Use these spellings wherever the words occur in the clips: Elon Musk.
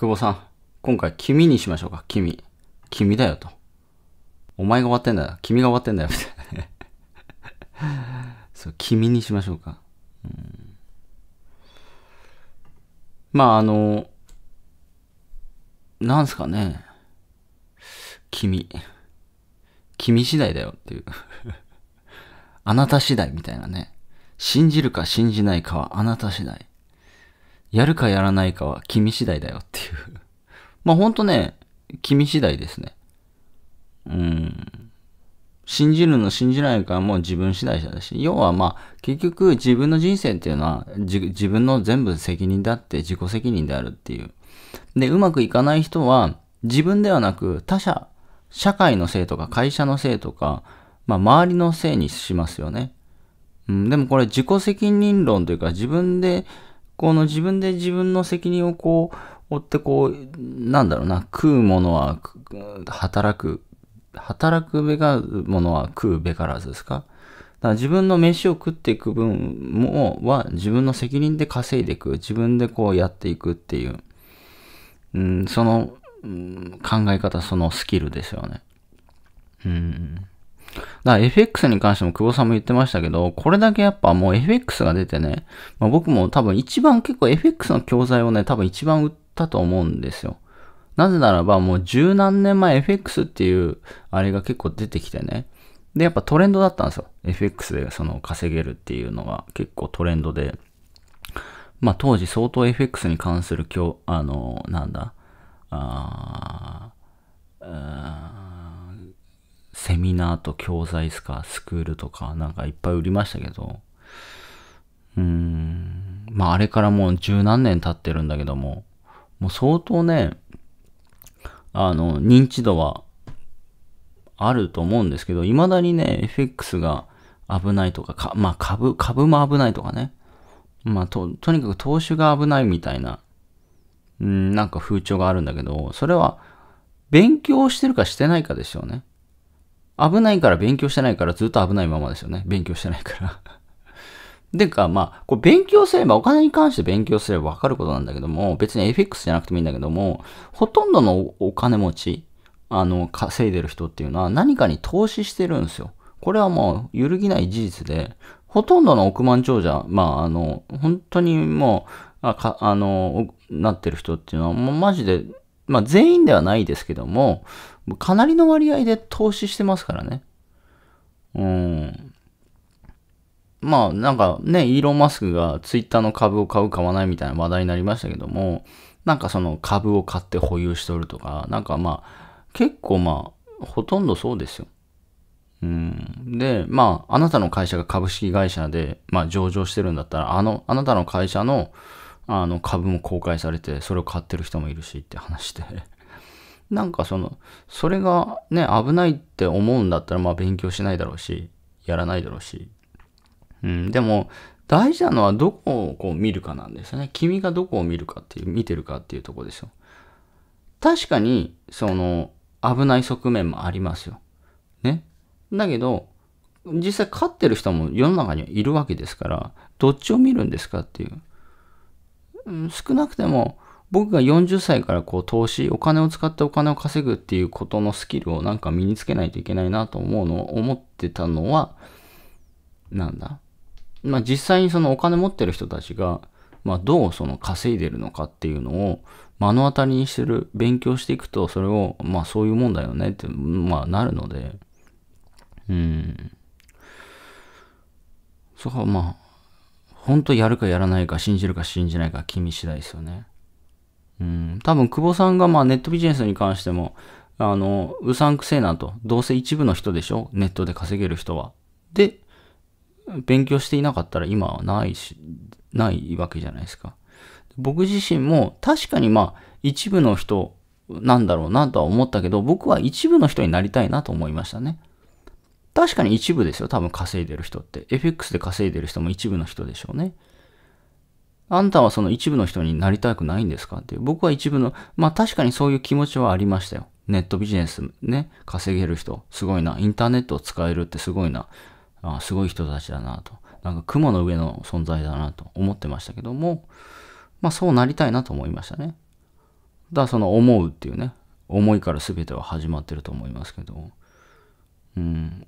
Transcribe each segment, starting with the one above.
久保さん、今回君にしましょうか、君。君だよと。お前が終わってんだよ。君が終わってんだよ、みたいな。そう、君にしましょうか。うん、まあ、なんすかね。君。君次第だよっていう。あなた次第みたいなね。信じるか信じないかはあなた次第。やるかやらないかは君次第だよっていう。まあほんとね、君次第ですね。信じるの信じないかはもう自分次第だし、要はまあ結局自分の人生っていうのは自分の全部責任であって自己責任であるっていう。で、うまくいかない人は自分ではなく他者、社会のせいとか会社のせいとか、まあ周りのせいにしますよね。でもこれ自己責任論というか自分で自分の責任をこう負ってこう、なんだろうな、食うものは働くべがものは食うべからずですか。だから自分の飯を食っていく分もは自分の責任で稼いでいく、自分でこうやっていくっていう、その、考え方、そのスキルですよね。だから FX に関しても久保さんも言ってましたけど、これだけやっぱもう FX が出てね、まあ、僕も多分一番結構 FX の教材をね、多分一番売ったと思うんですよ。なぜならばもう十何年前 FX っていうあれが結構出てきてね。で、やっぱトレンドだったんですよ。FX でその稼げるっていうのが結構トレンドで。まあ当時相当 FX に関するセミナーと教材ですか、スクールとかなんかいっぱい売りましたけど、まああれからもう十何年経ってるんだけども、もう相当ね、認知度はあると思うんですけど、未だにね、FX が危ないとか、まあ株も危ないとかね、まあとにかく投資が危ないみたいな、なんか風潮があるんだけど、それは勉強してるかしてないかですよね。危ないから勉強してないからずっと危ないままですよね。勉強してないから。でか、まあ、こう勉強すれば、お金に関して勉強すれば分かることなんだけども、別に FX じゃなくてもいいんだけども、ほとんどのお金持ち、稼いでる人っていうのは何かに投資してるんですよ。これはもう揺るぎない事実で、ほとんどの億万長者、まあ、本当にもう、なってる人っていうのは、もうマジで、まあ全員ではないですけども、かなりの割合で投資してますからね。まあなんかね、イーロン・マスクがツイッターの株を買う買わないみたいな話題になりましたけども、なんかその株を買って保有しておるとか、なんかまあ結構まあほとんどそうですよ。で、まああなたの会社が株式会社で、まあ上場してるんだったら、あなたの会社の株も公開されて、それを買ってる人もいるしって話で。なんかそれがね、危ないって思うんだったら、まあ勉強しないだろうし、やらないだろうし。でも、大事なのはどこをこう見るかなんですよね。君がどこを見るかっていう、見てるかっていうところですよ。確かに、危ない側面もありますよ。ね。だけど、実際勝ってる人も世の中にはいるわけですから、どっちを見るんですかっていう。少なくても僕が40歳からこう投資、お金を使ってお金を稼ぐっていうことのスキルをなんか身につけないといけないなと思ってたのは、まあ実際にそのお金持ってる人たちが、まあどう稼いでるのかっていうのを目の当たりにしてる、勉強していくとそれを、まあそういうもんだよねって、まあなるので、そこはまあ、本当やるかやらないか、信じるか信じないか、君次第ですよね。多分、久保さんがまあネットビジネスに関しても、うさんくせえなと。どうせ一部の人でしょ？ネットで稼げる人は。で、勉強していなかったら今はないわけじゃないですか。僕自身も確かにまあ一部の人なんだろうなとは思ったけど、僕は一部の人になりたいなと思いましたね。確かに一部ですよ。多分稼いでる人って。FX で稼いでる人も一部の人でしょうね。あんたはその一部の人になりたくないんですかっていう。僕は一部の、まあ確かにそういう気持ちはありましたよ。ネットビジネスね、稼げる人、すごいな。インターネットを使えるってすごいな。すごい人たちだなと。なんか雲の上の存在だなと思ってましたけども、まあそうなりたいなと思いましたね。だその思うっていうね、思いから全ては始まってると思いますけど、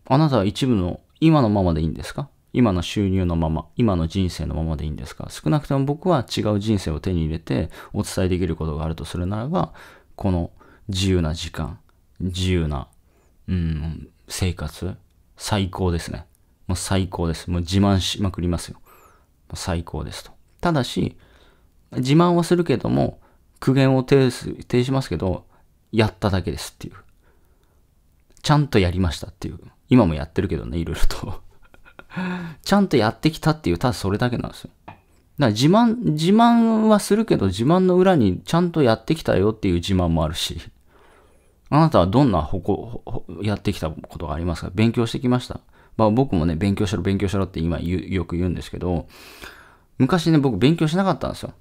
あなたは一部の今のままでいいんですか？今の収入のまま、今の人生のままでいいんですか？少なくとも僕は違う人生を手に入れてお伝えできることがあるとするならば、この自由な時間、自由な、生活、最高ですね。もう最高です。もう自慢しまくりますよ。最高ですと。ただし、自慢はするけども、苦言を呈しますけど、やっただけですっていう。ちゃんとやりましたっていう。今もやってるけどね、いろいろと。ちゃんとやってきたっていう、ただそれだけなんですよ。だから自慢はするけど、自慢の裏にちゃんとやってきたよっていう自慢もあるし、あなたはどんなやってきたことがありますか？勉強してきました。まあ僕もね、勉強しろって今よく言うんですけど、昔ね、僕勉強しなかったんですよ。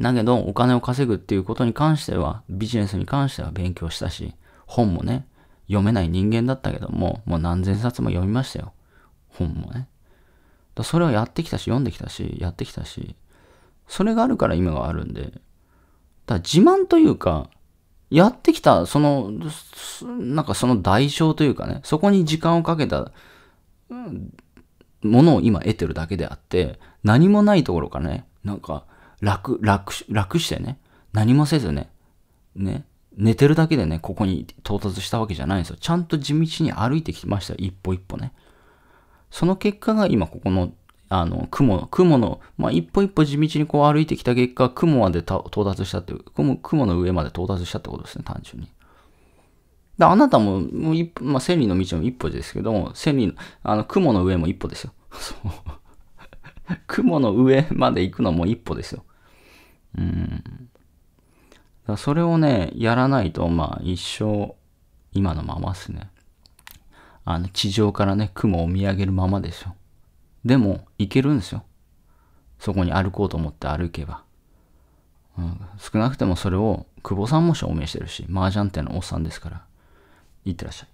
だけど、お金を稼ぐっていうことに関しては、ビジネスに関しては勉強したし、本もね、読めない人間だったけども、もう何千冊も読みましたよ。本もね。だそれをやってきたし、読んできたし、やってきたし、それがあるから今があるんで、だ自慢というか、やってきた、その、なんかその代償というかね、そこに時間をかけたものを今得てるだけであって、何もないところからね、なんか、楽してね、何もせずね、寝てるだけでね、ここに到達したわけじゃないんですよ。ちゃんと地道に歩いてきましたよ、一歩一歩ね。その結果が今ここの、雲の、まあ、一歩一歩地道にこう歩いてきた結果、雲まで到達したっていう、雲の上まで到達したってことですね、単純に。だあなたも、まあ、千里の道も一歩ですけど、雲の上も一歩ですよ。そう。雲の上まで行くのも一歩ですよ。だそれをね、やらないと、まあ、一生、今のままですね。地上からね、雲を見上げるままですよ。でも、行けるんですよ。そこに歩こうと思って歩けば。少なくてもそれを、久保さんも証明してるし、麻雀店のおっさんですから。いってらっしゃい。